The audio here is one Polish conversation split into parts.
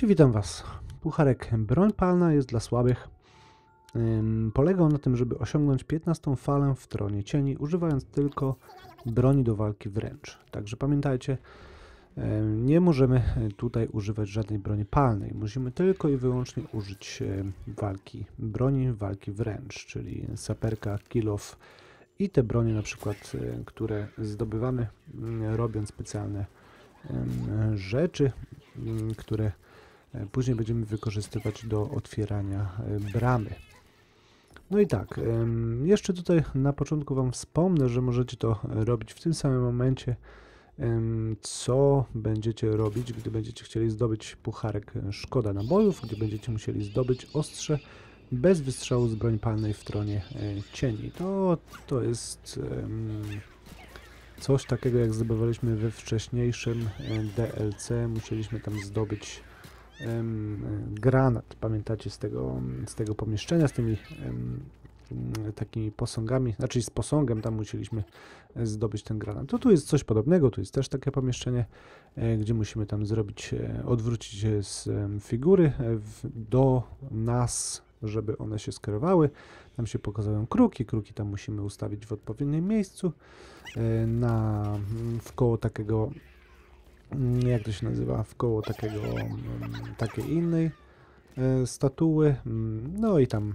Cześć, witam Was. Pucharek Broń Palna jest dla słabych. Polegał na tym, żeby osiągnąć 15. falę w Tronie Cieni, używając tylko broni do walki wręcz. Także pamiętajcie, nie możemy tutaj używać żadnej broni palnej. Musimy tylko i wyłącznie użyć walki wręcz, czyli saperka, kill-off i te bronie na przykład, które zdobywamy robiąc specjalne rzeczy, które później będziemy wykorzystywać do otwierania bramy. No i tak, jeszcze tutaj na początku Wam wspomnę, że możecie to robić w tym samym momencie, co będziecie robić, gdy będziecie chcieli zdobyć pucharek szkoda nabojów, gdy będziecie musieli zdobyć ostrze bez wystrzału z broń palnej w Tronie Cieni. To jest coś takiego, jak zdobywaliśmy we wcześniejszym DLC, musieliśmy tam zdobyć granat, pamiętacie, z tego pomieszczenia, z tymi takimi posągami, znaczy z posągiem tam musieliśmy zdobyć ten granat. To tu jest coś podobnego, tu jest też takie pomieszczenie, gdzie musimy tam zrobić, odwrócić z figury do nas, żeby one się skierowały. Tam się pokazują kruki tam musimy ustawić w odpowiednim miejscu, wkoło takiego, jak to się nazywa, wkoło takiego, takiej innej statuły. No i tam,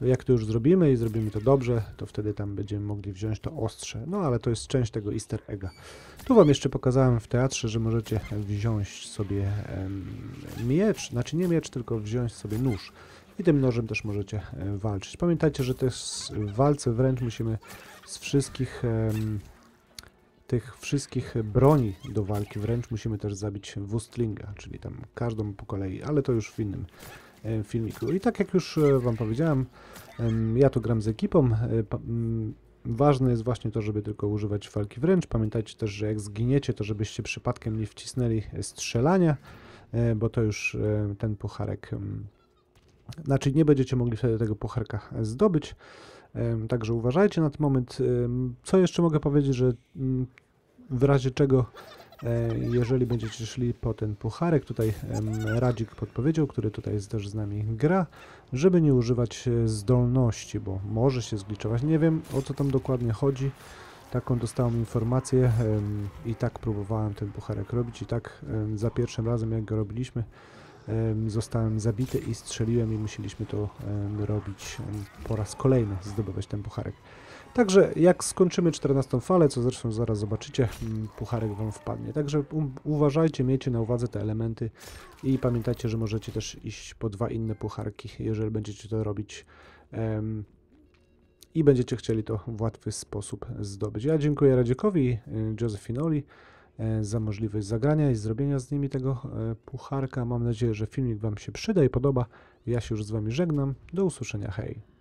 jak to już zrobimy i zrobimy to dobrze, to wtedy tam będziemy mogli wziąć to ostrze. No ale to jest część tego easter egga. Tu Wam jeszcze pokazałem w teatrze, że możecie wziąć sobie miecz, znaczy nie miecz, tylko wziąć sobie nóż. I tym nożem też możecie walczyć. Pamiętajcie, że też w walce wręcz musimy z wszystkich tych wszystkich broni do walki wręcz musimy też zabić wustlinga, czyli tam każdą po kolei, ale to już w innym filmiku. I tak jak już Wam powiedziałem, ja tu gram z ekipą. Ważne jest właśnie to, żeby tylko używać walki wręcz. Pamiętajcie też, że jak zginiecie, to żebyście przypadkiem nie wcisnęli strzelania, bo to już ten pucharek, znaczy nie będziecie mogli wtedy tego pucharka zdobyć. Także uważajcie na ten moment. Co jeszcze mogę powiedzieć, że w razie czego, jeżeli będziecie szli po ten pucharek, tutaj Radziak podpowiedział, który tutaj jest też z nami gra, żeby nie używać zdolności, bo może się zgliczować. Nie wiem, o co tam dokładnie chodzi. Taką dostałem informację i tak próbowałem ten pucharek robić i tak za pierwszym razem, jak go robiliśmy, zostałem zabity i strzeliłem i musieliśmy to robić po raz kolejny, zdobywać ten pucharek. Także jak skończymy 14. falę, co zresztą zaraz zobaczycie, pucharek Wam wpadnie. Także uważajcie, miejcie na uwadze te elementy i pamiętajcie, że możecie też iść po dwa inne pucharki, jeżeli będziecie to robić i będziecie chcieli to w łatwy sposób zdobyć. Ja dziękuję Radziakowi, Giozef i Nolli za możliwość zagrania i zrobienia z nimi tego pucharka. Mam nadzieję, że filmik Wam się przyda i podoba. Ja się już z Wami żegnam. Do usłyszenia, hej!